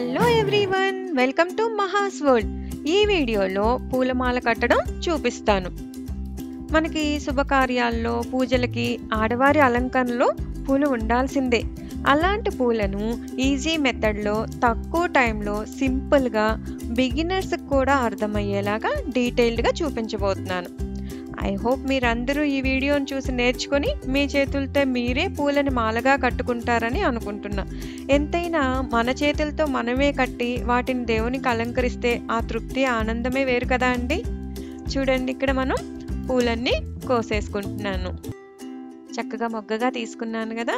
Hello everyone, welcome to Maha's world. ఈ వీడియోలో పూలమాల కట్టడం చూపిస్తాను. మనకి శుభకార్యాల్లో, పూజలకి ఆడవారి అలంకరణలో పూలు ఉండాల్సిందే. అలాంటి పూలను ఈజీ మెథడ్లో, తక్కువ టైంలో, సింపుల్గా బిగినర్స్కి కూడా అర్థమయ్యేలాగా డీటెయిల్డ్గా చూపించబోతున్నాను. ఐ హోప్ మీరందరూ ఈ వీడియోను చూసి నేర్చుకొని మీ చేతులతో మీరే పూలని మాలగా కట్టుకుంటారని అనుకుంటున్నా. ఎంతైనా మన చేతులతో మనమే కట్టి వాటిని దేవునికి అలంకరిస్తే ఆ తృప్తి, ఆనందమే వేరు కదా అండి. చూడండి, ఇక్కడ మనం పూలన్నీ కోసేసుకుంటున్నాను. చక్కగా మొగ్గగా తీసుకున్నాను కదా.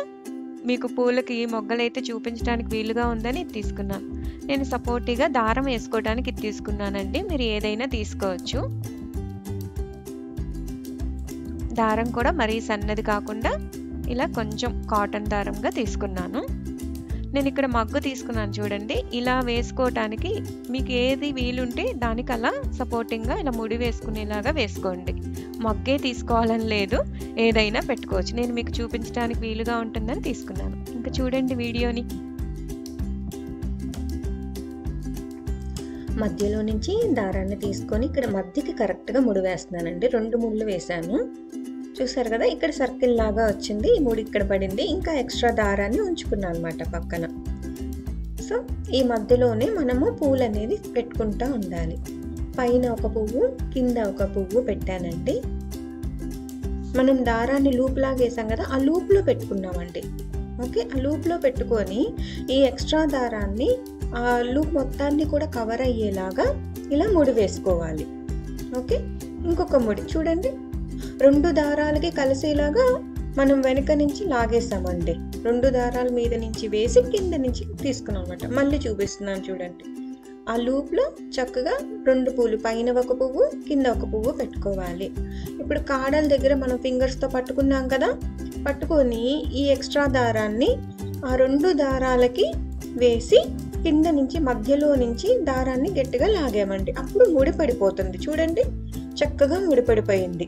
మీకు పూలకి మొగ్గలైతే చూపించడానికి వీలుగా ఉందని తీసుకున్నాను. నేను సపోర్టివ్గా దారం వేసుకోవడానికి తీసుకున్నానండి. మీరు ఏదైనా తీసుకోవచ్చు. దారం కూడా మరీ సన్నది కాకుండా ఇలా కొంచెం కాటన్ దారంగా తీసుకున్నాను. నేను ఇక్కడ మగ్గు తీసుకున్నాను చూడండి. ఇలా వేసుకోవటానికి మీకు ఏది వీలుంటే దానికి అలా సపోర్టింగ్గా ఇలా ముడి వేసుకునేలాగా వేసుకోండి. మగ్గే తీసుకోవాలని లేదు, ఏదైనా పెట్టుకోవచ్చు. నేను మీకు చూపించడానికి వీలుగా ఉంటుందని తీసుకున్నాను. ఇంకా చూడండి వీడియోని. మధ్యలో నుంచి దారాన్ని తీసుకొని ఇక్కడ మధ్యకి కరెక్ట్గా ముడి వేస్తున్నానండి. 2 ముళ్ళు వేసాను, చూసారు కదా. ఇక్కడ సర్కిల్ లాగా వచ్చింది, ఈ ముడి ఇక్కడ పడింది. ఇంకా ఎక్స్ట్రా దారాన్ని ఉంచుకున్నాను అనమాట పక్కన. సో ఈ మధ్యలోనే మనము పూలు అనేది పెట్టుకుంటూ ఉండాలి. పైన ఒక పువ్వు, కింద ఒక పువ్వు పెట్టానండి. మనం దారాన్ని లూప్ లాగా వేసాం కదా, ఆ లూప్లో పెట్టుకున్నామండి. ఓకే, ఆ లూప్లో పెట్టుకొని ఈ ఎక్స్ట్రా దారాన్ని ఆ లూప్ మొత్తాన్ని కూడా కవర్ అయ్యేలాగా ఇలా ముడి వేసుకోవాలి. ఓకే, ఇంకొక ముడి చూడండి. 2 దారాలకి కలిసేలాగా మనం వెనక నుంచి లాగేసామండి. 2 దారాల మీద నుంచి వేసి కింద నుంచి తీసుకున్నాం అనమాట. మళ్ళీ చూపిస్తున్నాను చూడండి. ఆ లూప్లో చక్కగా 2 పూలు, పైన ఒక పువ్వు, కింద ఒక పువ్వు పెట్టుకోవాలి. ఇప్పుడు కాడల దగ్గర మనం ఫింగర్స్తో పట్టుకున్నాం కదా, పట్టుకొని ఈ ఎక్స్ట్రా దారాన్ని ఆ 2 దారాలకి వేసి కింద నుంచి మధ్యలో నుంచి దారాన్ని గట్టిగా లాగామండి. అప్పుడు ముడి పడిపోతుంది చూడండి, చక్కగా ముడి పడిపోయింది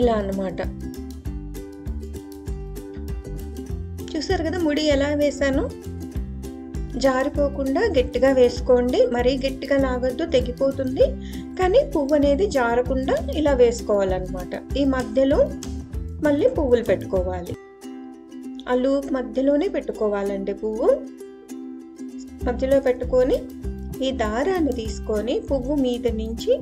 ఇలా అన్నమాట. చూసారు కదా ముడి ఎలా వేసాను. జారిపోకుండా గట్టిగా వేసుకోండి, మరీ గట్టిగా లాగద్దు, తెగిపోతుంది. కానీ పువ్వు అనేది జారకుండా ఇలా వేసుకోవాలన్నమాట. ఈ మధ్యలో మళ్ళీ పువ్వులు పెట్టుకోవాలి. ఆ లూప్ మధ్యలోనే పెట్టుకోవాలండి. పువ్వు మధ్యలో పెట్టుకొని ఈ దారాన్ని తీసుకొని పువ్వు మీద నుంచి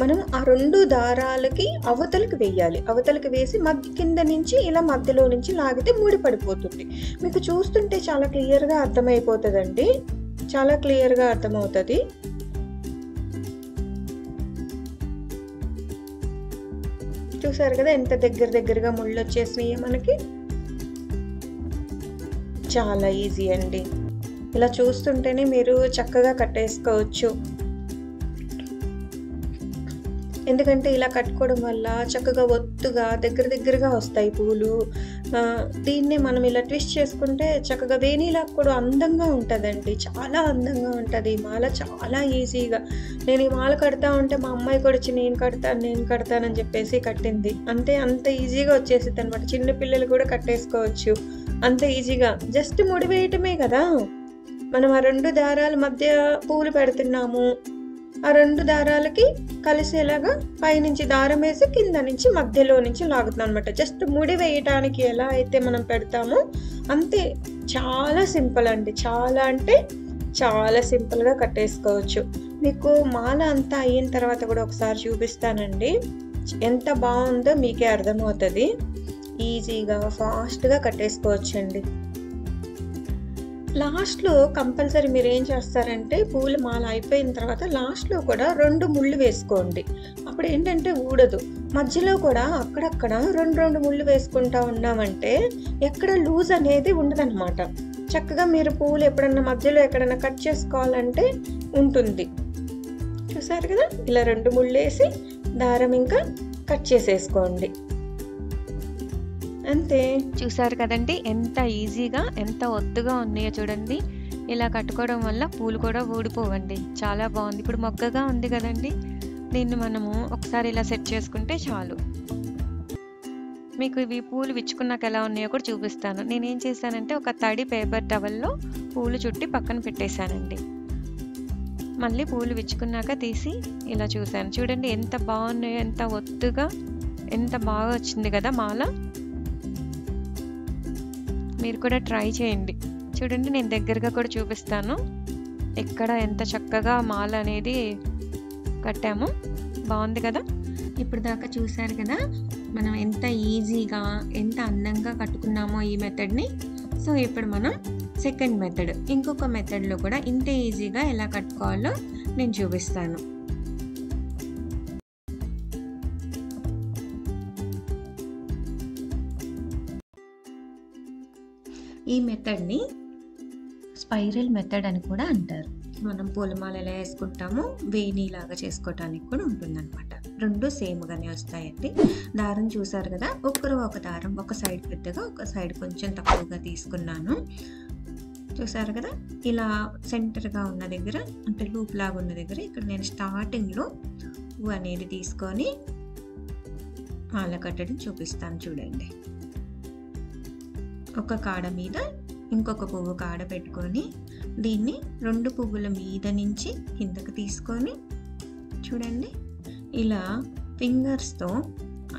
మనం ఆ 2 దారాలకి అవతలకి వేయాలి. అవతలకి వేసి కింద నుంచి ఇలా మధ్యలో నుంచి లాగితే ముడి పడిపోతుంది. మీకు చూస్తుంటే చాలా క్లియర్గా అర్థమైపోతుందండి, చాలా క్లియర్గా అర్థమవుతుంది. చూసారు కదా ఎంత దగ్గర దగ్గరగా ముళ్ళు వచ్చేసినాయి మనకి. చాలా ఈజీ అండి. ఇలా చూస్తుంటేనే మీరు చక్కగా కట్టేసుకోవచ్చు. ఎందుకంటే ఇలా కట్టుకోవడం వల్ల చక్కగా ఒత్తుగా దగ్గర దగ్గరగా వస్తాయి పూలు. దీన్ని మనం ఇలా ట్విస్ట్ చేసుకుంటే చక్కగా వేణీలా కూడా అందంగా ఉంటుందండి, చాలా అందంగా ఉంటుంది ఈ మాల. చాలా ఈజీగా నేను ఈ మాల కడతా ఉంటే మా అమ్మాయి కూడా వచ్చి నేను కడతానని చెప్పేసి కట్టింది. అంటే అంత ఈజీగా వచ్చేసింది అనమాట. చిన్నపిల్లలు కూడా కట్టేసుకోవచ్చు అంత ఈజీగా. జస్ట్ ముడి వేయటమే కదా. మనం ఆ 2 దారాల మధ్య పూలు పెడుతున్నాము. ఆ 2 దారాలకి కలిసేలాగా పైనుంచి దారం వేసి కింద నుంచి మధ్యలో నుంచి లాగుతాం అనమాట. జస్ట్ ముడి వేయటానికి ఎలా అయితే మనం పెడతామో అంతే. చాలా సింపుల్ అండి, చాలా అంటే చాలా సింపుల్గా కట్టేసుకోవచ్చు. మీకు మాల అంతా అయిన తర్వాత కూడా ఒకసారి చూపిస్తానండి, ఎంత బాగుందో మీకే అర్థమవుతుంది. ఈజీగా ఫాస్ట్గా కట్టేసుకోవచ్చండి. లాస్ట్లో కంపల్సరీ మీరు ఏం చేస్తారంటే పూల మాల అయిపోయిన తర్వాత లాస్ట్లో కూడా 2 ముళ్ళు వేసుకోండి. అప్పుడు ఏంటంటే ఊడదు. మధ్యలో కూడా అక్కడక్కడ 2 ముళ్ళు వేసుకుంటా ఉన్నామంటే ఎక్కడ లూజ్ అనేది ఉండదన్నమాట. చక్కగా మీరు పూలు ఎప్పుడన్నా మధ్యలో ఎక్కడన్నా కట్ చేసుకోవాలంటే ఉంటుంది. చూసారు కదా, ఇలా 2 ముళ్ళు వేసి దారం ఇంకా కట్ చేసేసుకోండి, అంతే. చూసారు కదండి ఎంత ఈజీగా, ఎంత ఒత్తుగా ఉన్నాయో చూడండి. ఇలా కట్టుకోవడం వల్ల పూలు కూడా ఊడిపోవండి. చాలా బాగుంది. ఇప్పుడు మొగ్గగా ఉంది కదండి, దీన్ని మనము ఒకసారి ఇలా సెట్ చేసుకుంటే చాలు. మీకు ఇవి పూలు విచ్చుకున్నాక ఎలా ఉన్నాయో కూడా చూపిస్తాను. నేనేం చేశానంటే ఒక తడి పేపర్ టవల్లో పూలు చుట్టి పక్కన పెట్టేశానండి. మళ్ళీ పూలు విచ్చుకున్నాక తీసి ఇలా చూశాను. చూడండి ఎంత బాగున్నాయో, ఎంత ఒత్తుగా ఎంత బాగా వచ్చింది కదా మాల. మీరు కూడా ట్రై చేయండి. చూడండి నేను దగ్గరగా కూడా చూపిస్తాను ఎక్కడ ఎంత చక్కగా మాల అనేది కట్టాము. బాగుంది కదా. ఇప్పుడు దాకా చూశారు కదా మనం ఎంత ఈజీగా ఎంత అందంగా కట్టుకున్నామో ఈ మెథడ్ని. సో ఇప్పుడు మనం సెకండ్ మెథడ్, ఇంకొక మెథడ్లో కూడా ఇంత ఈజీగా ఎలా కట్టుకోవాలో నేను చూపిస్తాను. ఈ మెథడ్ని స్పైరల్ మెథడ్ అని కూడా అంటారు. మనం పూలమాల ఎలా వేసుకుంటామో వేణిలాగా చేసుకోవటానికి కూడా ఉంటుందన్నమాట. రెండు సేమ్గానే వస్తాయండి. దారం చూసారు కదా, ఒక్కరు ఒక దారం, ఒక సైడ్ పెద్దగా ఒక సైడ్ కొంచెం తక్కువగా తీసుకున్నాను. చూసారు కదా ఇలా సెంటర్గా ఉన్న దగ్గర, అంటే లూప్ లాగా ఉన్న దగ్గర ఇక్కడ నేను స్టార్టింగ్లో పువ్వు అనేది తీసుకొని మాల కట్టడం చూపిస్తాను. చూడండి ఒక కాడ మీద ఇంకొక పువ్వు కాడ పెట్టుకొని దీన్ని రెండు పువ్వుల మీద నుంచి కిందకు తీసుకొని చూడండి ఇలా ఫింగర్స్తో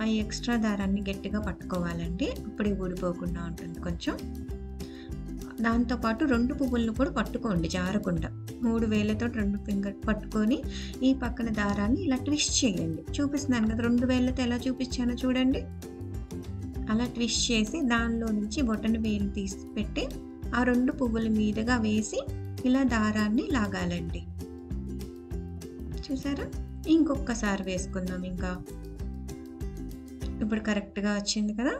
ఆ ఎక్స్ట్రా దారాన్ని గట్టిగా పట్టుకోవాలండి. అప్పుడే ఊడిపోకుండా ఉంటుంది కొంచెం. దాంతోపాటు రెండు పువ్వులను కూడా పట్టుకోండి జారకుండా. మూడు వేళ్లతో రెండు ఫింగర్ పట్టుకొని ఈ పక్కన దారాన్ని ఇలా ట్విస్ట్ చేయండి. చూపిస్తున్నాను కదా రెండు వేళ్లతో ఎలా చూపించానో చూడండి. అలా ట్విస్ట్ చేసి దానిలో నుంచి బొటన వేలు తీసి పెట్టి ఆ రెండు పువ్వుల మీదుగా వేసి ఇలా దారాన్ని లాగాలండి. చూసారా, ఇంకొకసారి వేసుకుందాం. ఇంకా ఇప్పుడు కరెక్ట్గా వచ్చింది కదా.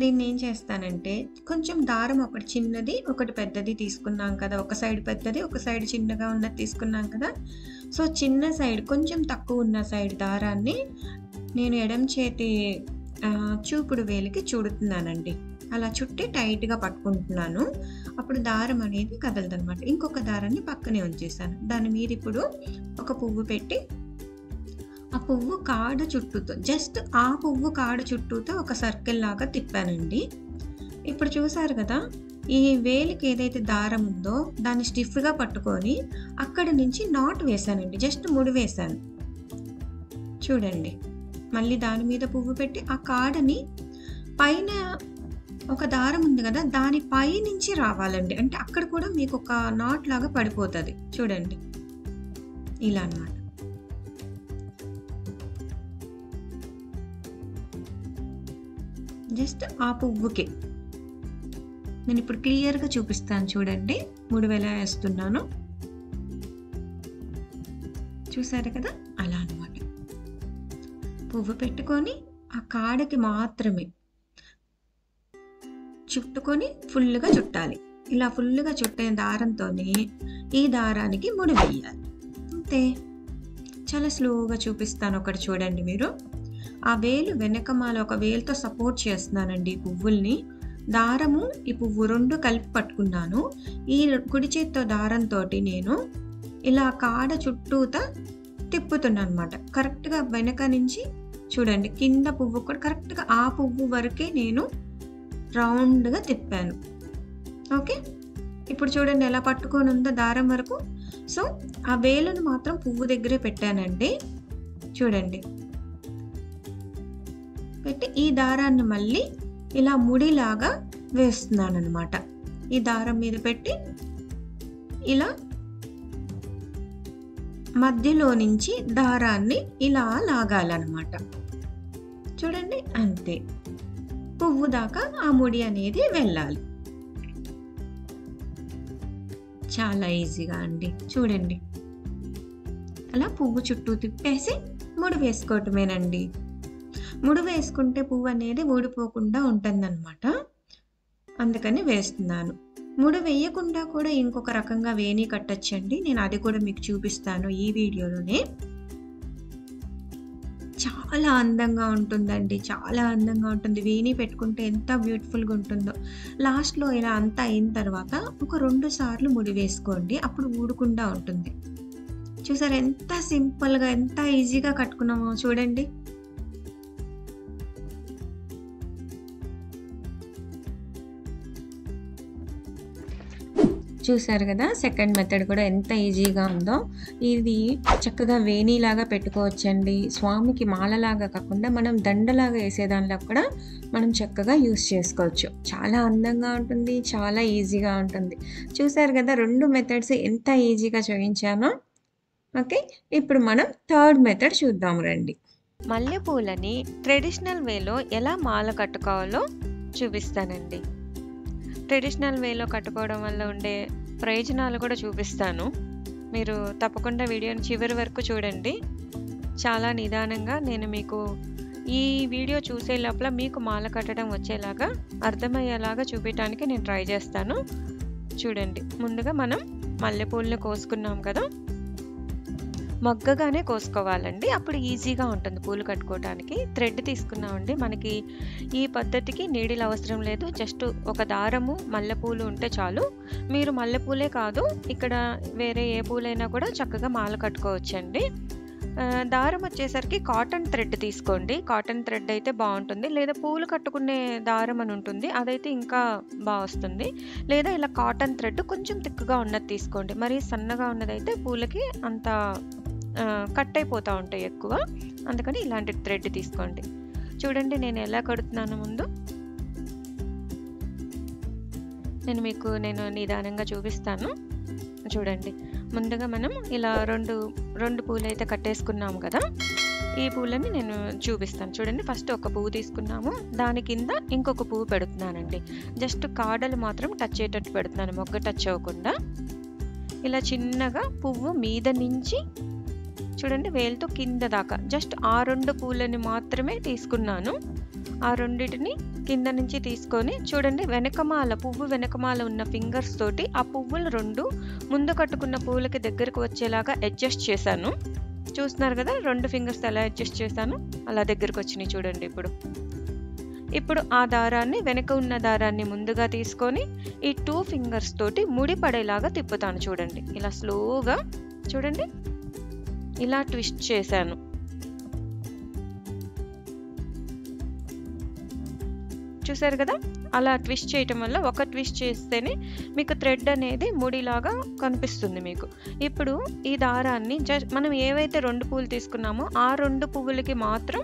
దీన్ని ఏం చేస్తానంటే కొంచెం దారం ఒకటి చిన్నది ఒకటి పెద్దది తీసుకున్నాం కదా, ఒక సైడ్ పెద్దది ఒక సైడ్ చిన్నగా ఉన్నది తీసుకున్నాం కదా. సో చిన్న సైడ్ కొంచెం తక్కువ ఉన్న సైడ్ దారాన్ని నేను ఎడమ చేతి చూపుడు వేలికి చుడుతున్నానండి. అలా చుట్టి టైట్గా పట్టుకుంటున్నాను. అప్పుడు దారం అనేది కదలదనమాట. ఇంకొక దారాన్ని పక్కనే ఉంచేసాను. దాని మీద ఇప్పుడు ఒక పువ్వు పెట్టి ఆ పువ్వు కాడ చుట్టూతో, జస్ట్ ఆ పువ్వు కాడ చుట్టూతో ఒక సర్కిల్ లాగా తిప్పానండి. ఇప్పుడు చూసారు కదా ఈ వేలికి ఏదైతే దారం ఉందో దాన్ని స్టిఫ్గా పట్టుకొని అక్కడి నుంచి నాట్ వేసానండి. జస్ట్ ముడి వేసాను. చూడండి మళ్ళీ దాని మీద పువ్వు పెట్టి ఆ కాడని పైన ఒక దారం ఉంది కదా దాని పై నుంచి రావాలండి. అంటే అక్కడ కూడా మీకు ఒక నాట్ లాగా పడిపోతుంది. చూడండి ఇలా అన్నమాట. జస్ట్ ఆ పువ్వుకి నేను ఇప్పుడు క్లియర్గా చూపిస్తాను. చూడండి మూడు వేల వేస్తున్నాను. చూసారు కదా అలా అన్నమాట. పువ్వు పెట్టుకొని ఆ కాడకి మాత్రమే చుట్టుకొని ఫుల్గా చుట్టాలి. ఇలా ఫుల్గా చుట్టిన దారంతోనే ఈ దారానికి ముడి వేయాలి. అంతే. చాలా స్లోగా చూపిస్తాను. ఒకటి చూడండి మీరు ఆ వేలు వెనక మాల ఒక వేలుతో సపోర్ట్ చేస్తున్నానండి ఈ పువ్వుల్ని. దారము ఈ పువ్వు రెండు కలిపి పట్టుకున్నాను. ఈ కుడి చేతితో దారంతో నేను ఇలా కాడ చుట్టూతా తిప్పుతున్నాను అనమాట. కరెక్ట్గా వెనక నుంచి చూడండి కింద పువ్వు కూడా కరెక్ట్గా ఆ పువ్వు వరకే నేను రౌండ్గా తిప్పాను. ఓకే ఇప్పుడు చూడండి ఎలా పట్టుకొని ఉందో దారం వరకు. సో ఆ వేలను మాత్రం పువ్వు దగ్గరే పెట్టానండి. చూడండి పెట్టి ఈ దారాన్ని మళ్ళీ ఇలా ముడిలాగా వేస్తున్నాను అనమాట. ఈ దారం మీద పెట్టి ఇలా మధ్యలో నుంచి దారాన్ని ఇలా లాగాలన్నమాట. చూడండి అంతే. పువ్వు దాకా ఆ ముడి అనేది వెళ్ళాలి. చాలా ఈజీగా అండి. చూడండి అలా పువ్వు చుట్టూ తిప్పేసి ముడి వేసుకోవటమేనండి. ముడి వేసుకుంటే పువ్వు అనేది ఊడిపోకుండా ఉంటుందన్నమాట. అందుకని వేస్తున్నాను. ముడి వేయకుండా కూడా ఇంకొక రకంగా వేణి కట్టచ్చండి. నేను అది కూడా మీకు చూపిస్తాను ఈ వీడియోలోనే. చాలా అందంగా ఉంటుందండి, చాలా అందంగా ఉంటుంది. వేణి పెట్టుకుంటే ఎంత బ్యూటిఫుల్గా ఉంటుందో. లాస్ట్లో ఇలా అంతా అయిన తర్వాత ఒక 2 సార్లు ముడి వేసుకోండి. అప్పుడు ఊడకుండా ఉంటుంది. చూసారు ఎంత సింపుల్గా ఎంత ఈజీగా కట్టుకున్నామో. చూడండి చూసారు కదా సెకండ్ మెథడ్ కూడా ఎంత ఈజీగా ఉందో ఇది చక్కగా వేణీలాగా పెట్టుకోవచ్చండి స్వామికి మాలలాగా కాకుండా మనం దండలాగా వేసేదానిలా కూడా మనం చక్కగా యూస్ చేసుకోవచ్చు చాలా అందంగా ఉంటుంది చాలా ఈజీగా ఉంటుంది చూసారు కదా రెండు మెథడ్స్ ఎంత ఈజీగా చూపించానో ఓకే ఇప్పుడు మనం థర్డ్ మెథడ్ చూద్దాం రండి మల్లెపూలని ట్రెడిషనల్ వేలో ఎలా మాల కట్టుకోవాలో చూపిస్తానండి ట్రెడిషనల్ వేలో కట్టుకోవడం వల్ల ఉండే ప్రయోజనాలు కూడా చూపిస్తాను మీరు తప్పకుండా వీడియోని చివరి వరకు చూడండి చాలా నిదానంగా నేను మీకు ఈ వీడియో చూసే లోపల మీకు మాల కట్టడం వచ్చేలాగా అర్థమయ్యేలాగా చూపించడానికి నేను ట్రై చేస్తాను చూడండి ముందుగా మనం మల్లెపూలను కోసుకున్నాం కదా మగ్గగానే కోసుకోవాలండి అప్పుడు ఈజీగా ఉంటుంది పూలు కట్టుకోవడానికి థ్రెడ్ తీసుకున్నామండి మనకి ఈ పద్ధతికి నీడిల్ అవసరం లేదు జస్ట్ ఒక దారము మల్లెపూలు ఉంటే చాలు మీరు మల్లెపూలే కాదు ఇక్కడ వేరే ఏ పూలైనా కూడా చక్కగా మాల కట్టుకోవచ్చండి దారం వచ్చేసరికి కాటన్ థ్రెడ్ తీసుకోండి కాటన్ థ్రెడ్ అయితే బాగుంటుంది లేదా పూలు కట్టుకునే దారం అని ఉంటుంది అదైతే ఇంకా బాగా వస్తుంది లేదా ఇలా కాటన్ థ్రెడ్ కొంచెం తిక్కుగా ఉన్నది తీసుకోండి మరి సన్నగా ఉన్నదైతే పూలకి అంత కట్ అయిపోతూ ఉంటాయి ఎక్కువ అందుకని ఇలాంటి థ్రెడ్ తీసుకోండి చూడండి నేను ఎలా కడుతున్నాను ముందు నేను నిదానంగా చూపిస్తాను చూడండి ముందుగా మనం ఇలా రెండు పూలు అయితే కట్టేసుకున్నాం కదా ఈ పూలని నేను చూపిస్తాను చూడండి ఫస్ట్ ఒక పువ్వు తీసుకున్నాము దాని కింద ఇంకొక పువ్వు పెడుతున్నానండి జస్ట్ కాడలు మాత్రం టచ్ అయ్యేటట్టు పెడుతున్నాను మొగ్గ టచ్ అవ్వకుండా ఇలా చిన్నగా పువ్వు మీద నుంచి చూడండి వేలుతో కింద దాకా జస్ట్ ఆ రెండు పూలని మాత్రమే తీసుకున్నాను ఆ రెండింటిని కింద నుంచి తీసుకొని చూడండి వెనకమాల పువ్వు వెనకమాల ఉన్న ఫింగర్స్ తోటి ఆ పువ్వులు రెండు ముందు కట్టుకున్న పువ్వులకి దగ్గరకు వచ్చేలాగా అడ్జస్ట్ చేశాను చూస్తున్నారు కదా రెండు ఫింగర్స్ ఎలా అడ్జస్ట్ చేశాను అలా దగ్గరకు వచ్చినాయి చూడండి ఇప్పుడు ఆ దారాన్ని వెనక ఉన్న దారాన్ని ముందుగా తీసుకొని ఈ టూ ఫింగర్స్ తోటి ముడి పడేలాగా తిప్పుతాను చూడండి ఇలా స్లోగా చూడండి ఇలా ట్విస్ట్ చేశాను చూసారు కదా అలా ట్విస్ట్ చేయటం వల్ల ఒక ట్విస్ట్ చేస్తేనే మీకు థ్రెడ్ అనేది ముడిలాగా కనిపిస్తుంది మీకు ఇప్పుడు ఈ దారాన్ని జస్ట్ మనం ఏవైతే రెండు పువ్వులు తీసుకున్నామో ఆ రెండు పువ్వులకి మాత్రం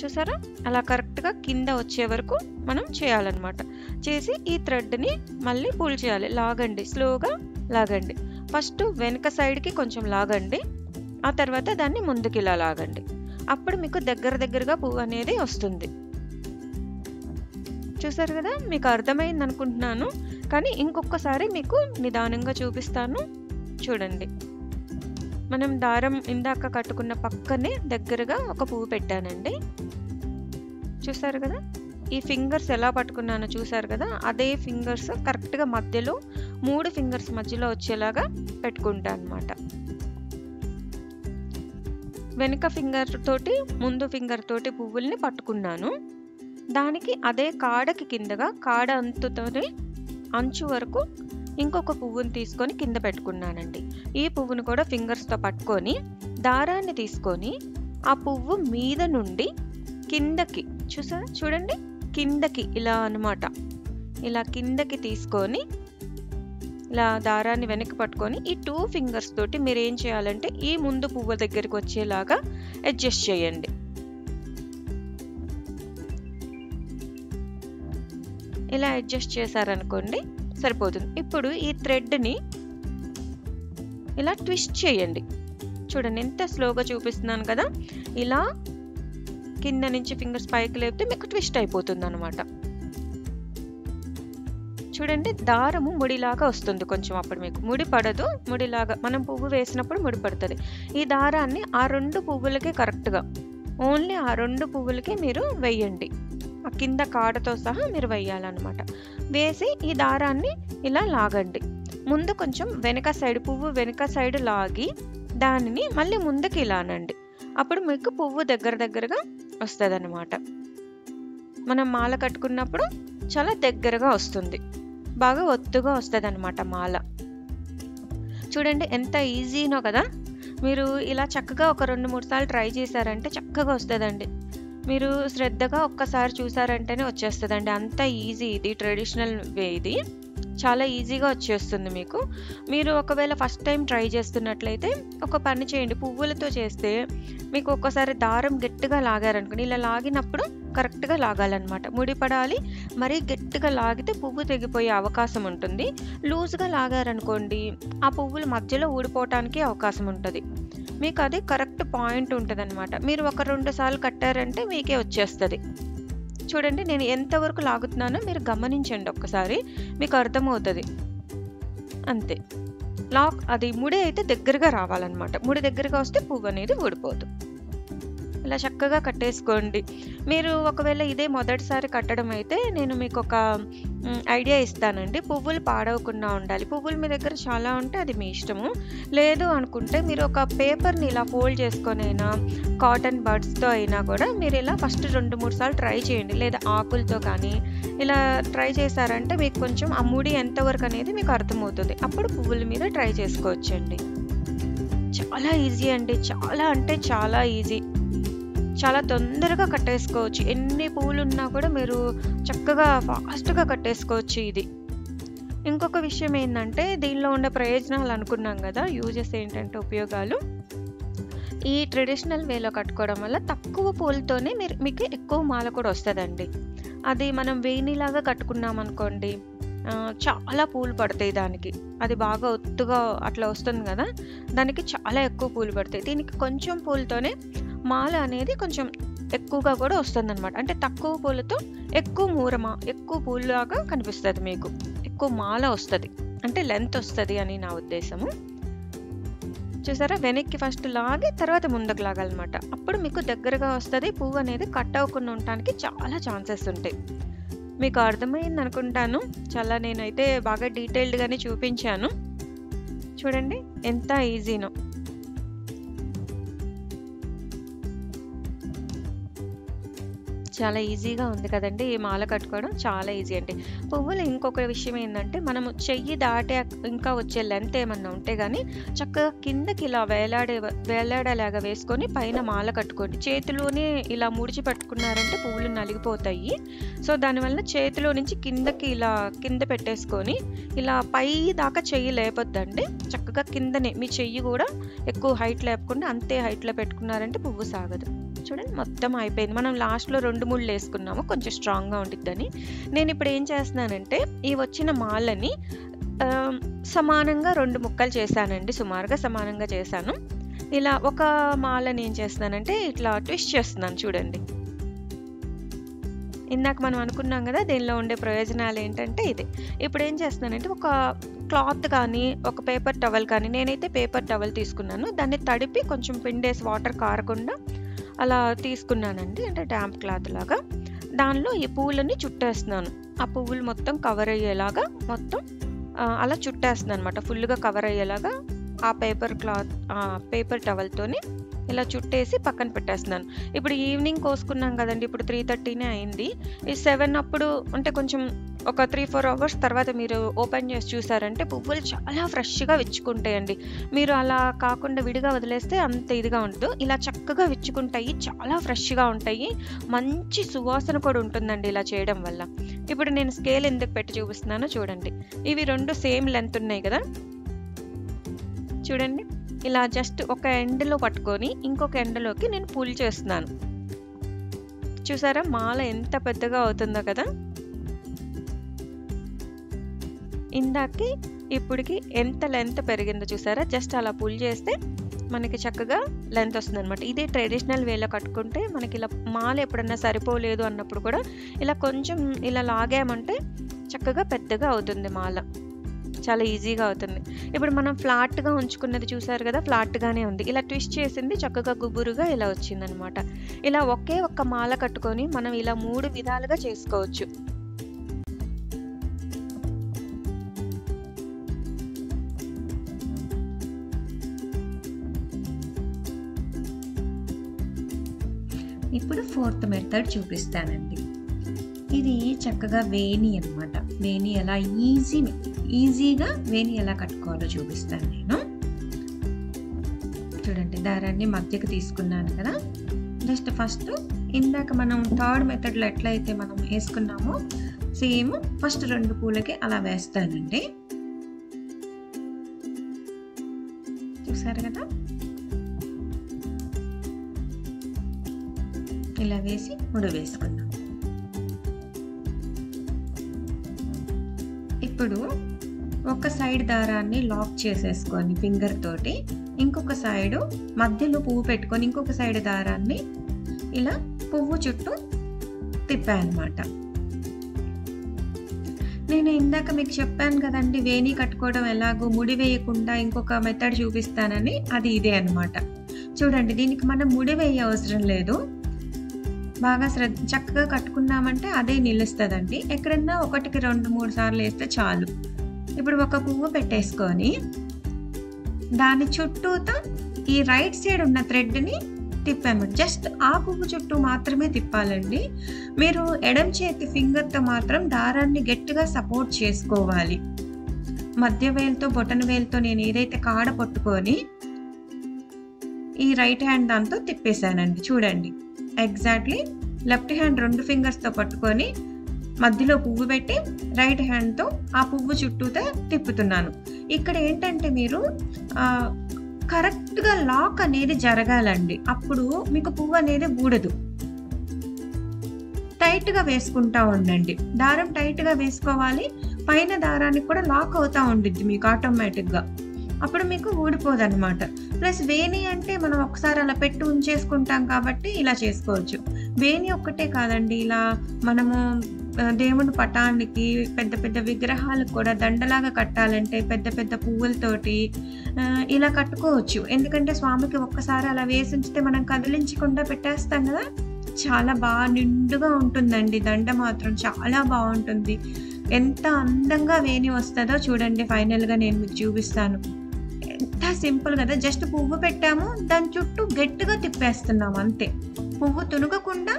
చూసారా అలా కరెక్ట్గా కింద వచ్చే వరకు మనం చేయాలన్నమాట చేసి ఈ థ్రెడ్ని మళ్ళీ పూల్ చేయాలి లాగండి స్లోగా లాగండి ఫస్ట్ వెనక సైడ్కి కొంచెం లాగండి ఆ తర్వాత దాన్ని ముందుకి ఇలా లాగండి అప్పుడు మీకు దగ్గర దగ్గరగా పువ్వు అనేది వస్తుంది చూసారు కదా మీకు అర్థమైంది అనుకుంటున్నాను కానీ ఇంకొకసారి మీకు నిదానంగా చూపిస్తాను చూడండి మనం దారం ఇందాక కట్టుకున్న పక్కనే దగ్గరగా ఒక పువ్వు పెట్టానండి చూసారు కదా ఈ ఫింగర్స్ ఎలా పట్టుకున్నానో చూసారు కదా అదే ఫింగర్స్ కరెక్ట్గా మధ్యలో మూడు ఫింగర్స్ మధ్యలో వచ్చేలాగా పెట్టుకుంటా అన్నమాట వెనుక ఫింగర్ తోటి ముందు ఫింగర్ తోటి పువ్వుల్ని పట్టుకున్నాను దానికి అదే కాడకి కిందగా కాడ అంతుతోనే అంచు వరకు ఇంకొక పువ్వుని తీసుకొని కింద పెట్టుకున్నానండి ఈ పువ్వును కూడా ఫింగర్స్తో పట్టుకొని దారాన్ని తీసుకొని ఆ పువ్వు మీద నుండి కిందకి చూసారా చూడండి కిందకి ఇలా అన్నమాట ఇలా కిందకి తీసుకొని ఇలా దారాన్ని వెనక్కి పట్టుకొని ఈ టూ ఫింగర్స్ తోటి మీరు ఏం చేయాలంటే ఈ ముందు పువ్వు దగ్గరికి వచ్చేలాగా అడ్జస్ట్ చేయండి ఇలా అడ్జస్ట్ చేశారనుకోండి సరిపోతుంది ఇప్పుడు ఈ థ్రెడ్ని ఇలా ట్విస్ట్ చేయండి చూడండి ఎంత స్లోగా చూపిస్తున్నాను కదా ఇలా కింద నుంచి ఫింగర్స్ పైకి లేపితే మీకు ట్విస్ట్ అయిపోతుంది అనమాట చూడండి దారము ముడిలాగా వస్తుంది కొంచెం అప్పుడు మీకు ముడి పడదు ముడిలాగా మనం పువ్వు వేసినప్పుడు ముడి పడుతుంది ఈ దారాన్ని ఆ రెండు పువ్వులకి కరెక్ట్గా ఓన్లీ ఆ రెండు పువ్వులకి మీరు వేయండి ఆ కింద కాడతో సహా మీరు వేయాలన్నమాట వేసి ఈ దారాన్ని ఇలా లాగండి ముందు కొంచెం వెనక సైడ్ పువ్వు వెనక సైడ్ లాగి దానిని మళ్ళీ ముందుకు ఇలానండి అప్పుడు మీకు పువ్వు దగ్గర దగ్గరగా వస్తుంది అన్నమాట మనం మాల కట్టుకున్నప్పుడు చాలా దగ్గరగా వస్తుంది బాగా ఒత్తుగా వస్తుంది అన్నమాట మాల చూడండి ఎంత ఈజీనో కదా మీరు ఇలా చక్కగా ఒక 2-3 సార్లు ట్రై చేశారంటే చక్కగా వస్తుందండి మీరు శ్రద్ధగా ఒక్కసారి చూసారంటేనే వచ్చేస్తుందండి అంత ఈజీ ఇది ట్రెడిషనల్ వే ఇది చాలా ఈజీగా వచ్చేస్తుంది మీకు. మీరు ఒకవేళ ఫస్ట్ టైం ట్రై చేస్తున్నట్లయితే ఒక పని చేయండి, పువ్వులతో చేస్తే మీకు ఒక్కసారి దారం గట్టిగా లాగారనుకోండి, ఇలా లాగినప్పుడు కరెక్ట్గా లాగాలన్నమాట, ముడిపడాలి. మరీ గట్టిగా లాగితే పువ్వు తెగిపోయే అవకాశం ఉంటుంది. లూజ్గా లాగారనుకోండి ఆ పువ్వులు మధ్యలో ఊడిపోవటానికి అవకాశం ఉంటుంది. మీకు అది కరెక్ట్ పాయింట్ ఉంటుంది అనమాట. మీరు ఒక 2 సార్లు కట్టారంటే మీకే వచ్చేస్తుంది. చూడండి నేను ఎంతవరకు లాగుతున్నానో మీరు గమనించండి ఒక్కసారి, మీకు అర్థమవుతుంది. అంతే లాక్, అది ముడి అయితే దగ్గరగా రావాలన్నమాట. ముడి దగ్గరగా వస్తే పువ్వు అనేది ఊడిపోదు. ఇలా చక్కగా కట్టేసుకోండి. మీరు ఒకవేళ ఇదే మొదటిసారి కట్టడం అయితే నేను మీకు ఒక ఐడియా ఇస్తానండి. పువ్వులు పాడవకుండా ఉండాలి. పువ్వులు మీ దగ్గర చాలా ఉంటే అది మీ ఇష్టము. లేదు అనుకుంటే మీరు ఒక పేపర్ని ఇలా ఫోల్డ్ చేసుకొనైనా కాటన్ బడ్స్తో అయినా కూడా మీరు ఇలా ఫస్ట్ 2-3 సార్లు ట్రై చేయండి, లేదా ఆకులతో కానీ ఇలా ట్రై చేశారంటే మీకు కొంచెం ఆ ముడి ఎంతవరకు అనేది మీకు అర్థమవుతుంది. అప్పుడు పువ్వుల మీద ట్రై చేసుకోవచ్చండి. చాలా ఈజీ అండి, చాలా అంటే చాలా ఈజీ. చాలా తొందరగా కట్టేసుకోవచ్చు. ఎన్ని పూలు ఉన్నా కూడా మీరు చక్కగా ఫాస్ట్గా కట్టేసుకోవచ్చు ఇది. ఇంకొక విషయం ఏంటంటే దీనిలో ఉండే ప్రయోజనాలు అనుకున్నాం కదా, యూజెస్ ఏంటంటే ఉపయోగాలు. ఈ ట్రెడిషనల్ వేలో కట్టుకోవడం వల్ల తక్కువ పూలతోనే మీకు ఎక్కువ మాల కూడా వస్తుందండి. అది మనం వేణిలాగా కట్టుకున్నాం అనుకోండి చాలా పూలు పడతాయి దానికి, అది బాగా ఒత్తుగా అట్లా వస్తుంది కదా, దానికి చాలా ఎక్కువ పూలు పడతాయి. దీనికి కొంచెం పూలతోనే మాల అనేది కొంచెం ఎక్కువగా కూడా వస్తుందన్నమాట. అంటే తక్కువ పూలతో ఎక్కువ ఎక్కువ పూలులాగా కనిపిస్తుంది మీకు, ఎక్కువ మాల వస్తుంది, అంటే లెంత్ వస్తుంది అని నా ఉద్దేశము. చూసారా, వెనక్కి ఫస్ట్ లాగి తర్వాత ముందుకు లాగాలన్నమాట. అప్పుడు మీకు దగ్గరగా వస్తుంది, పువ్వు అనేది కట్ అవ్వకుండా ఉండటానికి చాలా ఛాన్సెస్ ఉంటాయి. మీకు అర్థమైంది అనుకుంటాను. చాలా నేనైతే బాగా డీటెయిల్డ్గానే చూపించాను. చూడండి ఎంత ఈజీనో. చాలా ఈజీగా ఉంది కదండి ఈ మాల కట్టుకోవడం, చాలా ఈజీ అండి. పువ్వులు ఇంకొక విషయం ఏంటంటే మనము చెయ్యి దాటే ఇంకా వచ్చే లెంత్ ఏమన్నా ఉంటే కానీ చక్కగా కిందకి ఇలా వేలాడేలాగా వేసుకొని పైన మాల కట్టుకోండి. చేతిలోనే ఇలా ముడిచి పట్టుకున్నారంటే పువ్వులు నలిగిపోతాయి. సో దానివల్ల చేతిలో నుంచి కిందకి ఇలా కింద పెట్టేసుకొని ఇలా పై దాకా చెయ్యి లేపొద్దండి, చక్కగా కిందనే మీ చెయ్యి కూడా ఎక్కువ హైట్ లేపకుండా అంతే హైట్లో పెట్టుకున్నారంటే పువ్వు సాగదు. చూడండి మొత్తం అయిపోయింది. మనం లాస్ట్లో 2 ముళ్ళు వేసుకున్నాము కొంచెం స్ట్రాంగ్గా ఉండిద్దని. నేను ఇప్పుడు ఏం చేస్తున్నానంటే ఈ వచ్చిన మాలని సమానంగా 2 ముక్కలు చేశానండి, సుమారుగా సమానంగా చేశాను. ఇలా ఒక మాలని ఏం చేస్తున్నానంటే ఇట్లా ట్విస్ట్ చేస్తున్నాను. చూడండి ఇందాక మనం అనుకున్నాం కదా దీనిలో ఉండే ప్రయోజనాలు ఏంటంటే ఇదే. ఇప్పుడు ఏం చేస్తున్నానంటే ఒక క్లాత్ కానీ ఒక పేపర్ టవల్ కానీ, నేనైతే పేపర్ టవల్ తీసుకున్నాను, దాన్ని తడిపి కొంచెం పిండేసి వాటర్ కారకుండా అలా తీసుకున్నానండి, అంటే డ్యాంప్ క్లాత్ లాగా. దానిలో ఈ పువ్వులని చుట్టేస్తున్నాను, ఆ పువ్వులు మొత్తం కవర్ అయ్యేలాగా మొత్తం అలా చుట్టేస్తున్నాను అనమాట. ఫుల్గా కవర్ అయ్యేలాగా ఆ పేపర్ టవల్తోని ఇలా చుట్టేసి పక్కన పెట్టేస్తున్నాను. ఇప్పుడు ఈవినింగ్ కోసుకున్నాం కదండి, ఇప్పుడు 3:30నే అయింది. ఈ 7 అప్పుడు అంటే కొంచెం ఒక 3-4 అవర్స్ తర్వాత మీరు ఓపెన్ చేసి చూసారంటే పువ్వులు చాలా ఫ్రెష్గా విచ్చుకుంటాయండి. మీరు అలా కాకుండా విడిగా వదిలేస్తే అంత ఇదిగా ఉండదు, ఇలా చక్కగా విచ్చుకుంటాయి, చాలా ఫ్రెష్గా ఉంటాయి, మంచి సువాసన కూడా ఉంటుందండి ఇలా చేయడం వల్ల. ఇప్పుడు నేను స్కేల్ ఎందుకు పెట్టి చూపిస్తున్నానో చూడండి. ఇవి 2 సేమ్ లెంత్ ఉన్నాయి కదా, చూడండి ఇలా జస్ట్ ఒక ఎండ్లో పట్టుకొని ఇంకొక ఎండ్లోకి నేను పూల్ చేస్తున్నాను. చూసారా మాల ఎంత పెద్దగా అవుతుందో కదా. ఇందాకి ఇప్పటికి ఎంత లెంత్ పెరిగిందో చూసారా, జస్ట్ అలా పూల్ చేస్తే మనకి చక్కగా లెంత్ వస్తుంది అనమాట. ఇదే ట్రెడిషనల్ వేలో కట్టుకుంటే మనకి ఇలా మాల ఎప్పుడన్నా సరిపోలేదు అన్నప్పుడు కూడా ఇలా కొంచెం ఇలా లాగామంటే చక్కగా పెద్దగా అవుతుంది మాల, చాలా ఈజీగా అవుతుంది. ఇప్పుడు మనం ఫ్లాట్గా ఉంచుకున్నది చూసారు కదా, ఫ్లాట్గానే ఉంది, ఇలా ట్విస్ట్ చేసింది చక్కగా గుబురుగా ఇలా వచ్చిందనమాట. ఇలా ఒకే ఒక్క మాల కట్టుకొని మనం ఇలా 3 విధాలుగా చేసుకోవచ్చు. ఇప్పుడు 4th మెథడ్ చూపిస్తానండి. ఇది చక్కగా వేణి అనమాట. వేణి ఎలా ఈజీగా వేణి ఎలా కట్టుకోవాలో చూపిస్తాను నేను. చూడండి దారాన్ని మధ్యకి తీసుకున్నాను కదా, జస్ట్ ఫస్ట్ ఇందాక మనం 3rd మెథడ్లో ఎట్లయితే మనం వేసుకున్నామో సేమ్ ఫస్ట్ రెండు పూలకి అలా వేస్తానండి. చూసారు కదా, ఇలా వేసి ముడి వేసుకుందాం. ఇప్పుడు ఒక సైడ్ దారాన్ని లాక్ చేసేసుకొని ఫింగర్ తోటి, ఇంకొక సైడు మధ్యలో పువ్వు పెట్టుకొని ఇంకొక సైడ్ దారాన్ని ఇలా పువ్వు చుట్టూ తిప్పా అనమాట. నేను ఇందాక మీకు చెప్పాను కదండి వేణి కట్టుకోవడం ఎలాగో ముడి వేయకుండా ఇంకొక మెథడ్ చూపిస్తానని, అది ఇదే అనమాట. చూడండి, దీనికి మనం ముడి వేయ అవసరం లేదు. బాగా చక్కగా కట్టుకున్నామంటే అదే నిలుస్తుందండి. ఎక్కడన్నా ఒకటికి 2-3 సార్లు వేస్తే చాలు. ఇప్పుడు ఒక పువ్వు పెట్టేసుకొని దాని చుట్టూతో ఈ రైట్ సైడ్ ఉన్న థ్రెడ్ని తిప్పాను. జస్ట్ ఆ పువ్వు చుట్టూ మాత్రమే తిప్పాలండి. మీరు ఎడమ చేతి ఫింగర్తో మాత్రం దారాన్ని గట్టిగా సపోర్ట్ చేసుకోవాలి. మధ్య వేలుతో బొటన్ వేలుతో నేను ఏదైతే కాడ పట్టుకొని ఈ రైట్ హ్యాండ్ దాంతో తిప్పేశానండి. చూడండి, ఎగ్జాక్ట్లీ లెఫ్ట్ హ్యాండ్ 2 ఫింగర్స్తో పట్టుకొని మధ్యలో పువ్వు పెట్టి రైట్ హ్యాండ్తో ఆ పువ్వు చుట్టూతో తిప్పుతున్నాను. ఇక్కడ ఏంటంటే మీరు కరెక్ట్గా లాక్ అనేది జరగాలండి, అప్పుడు మీకు పువ్వు అనేది ఊడదు. టైట్గా వేసుకుంటా ఉండండి, దారం టైట్గా వేసుకోవాలి. పైన దారానికి కూడా లాక్ అవుతూ ఉండిద్ది మీకు ఆటోమేటిక్గా, అప్పుడు మీకు ఊడిపోదన్నమాట. ప్లస్ వేణి అంటే మనం ఒకసారి అలా పెట్టి ఉంచేసుకుంటాం కాబట్టి ఇలా చేసుకోవచ్చు. వేణి ఒక్కటే కాదండి, ఇలా మనము దేవుని పటానికి పెద్ద పెద్ద విగ్రహాలకు కూడా దండలాగా కట్టాలంటే పెద్ద పెద్ద పువ్వులతోటి ఇలా కట్టుకోవచ్చు. ఎందుకంటే స్వామికి ఒక్కసారి అలా వేసి ఉంచితే మనం కదిలించకుండా పెట్టేస్తాం కదా, చాలా బాగా నిండుగా ఉంటుందండి దండ, మాత్రం చాలా బాగుంటుంది. ఎంత అందంగా వేణి వస్తుందో చూడండి. ఫైనల్గా నేను మీకు చూపిస్తాను. ఎంత సింపుల్ కదా, జస్ట్ పువ్వు పెట్టాము, దాని చుట్టూ గట్టిగా తిప్పేస్తున్నాము అంతే. పువ్వు తునగకుండా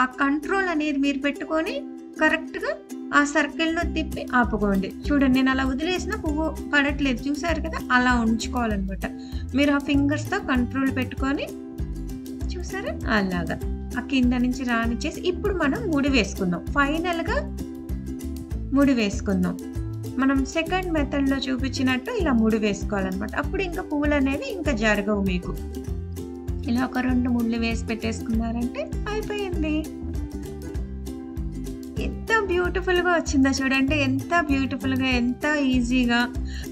ఆ కంట్రోల్ అనేది మీరు పెట్టుకొని కరెక్ట్గా ఆ సర్కిల్లో తిప్పి ఆపుకోండి. చూడండి, నేను అలా వదిలేసిన పువ్వు పడట్లేదు, చూసారు కదా. అలా ఉంచుకోవాలన్నమాట మీరు ఆ ఫింగర్స్తో కంట్రోల్ పెట్టుకొని. చూసారా, అలాగా ఆ కింద నుంచి రానిచ్చేసి ఇప్పుడు మనం ముడి వేసుకుందాం. ఫైనల్గా ముడి వేసుకుందాం. మనం సెకండ్ మెథడ్లో చూపించినట్టు ఇలా ముడి వేసుకోవాలన్నమాట. అప్పుడు ఇంకా పువ్వులు అనేవి ఇంకా జరగవు మీకు. ఇలా ఒక 2 ముళ్ళు వేసి పెట్టేసుకున్నారంటే అయిపోయింది. ఎంత బ్యూటిఫుల్గా వచ్చిందో చూడండి, ఎంత బ్యూటిఫుల్గా, ఎంత ఈజీగా.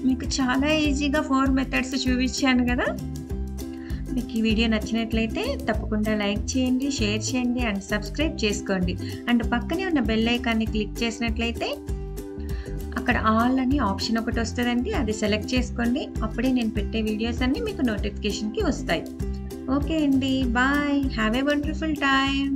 మీకు చాలా ఈజీగా 4 మెథడ్స్ చూపించాను కదా. మీకు ఈ వీడియో నచ్చినట్లయితే తప్పకుండా లైక్ చేయండి, షేర్ చేయండి అండ్ సబ్స్క్రైబ్ చేసుకోండి. అండ్ పక్కనే ఉన్న బెల్ ఐకాన్ని క్లిక్ చేసినట్లయితే అక్కడ ఆల్ అని ఆప్షన్ ఒకటి వస్తుందండి, అది సెలెక్ట్ చేసుకోండి. అప్పుడే నేను పెట్టే వీడియోస్ అన్నీ మీకు నోటిఫికేషన్కి వస్తాయి. ఓకే అండి, bye, have a wonderful time.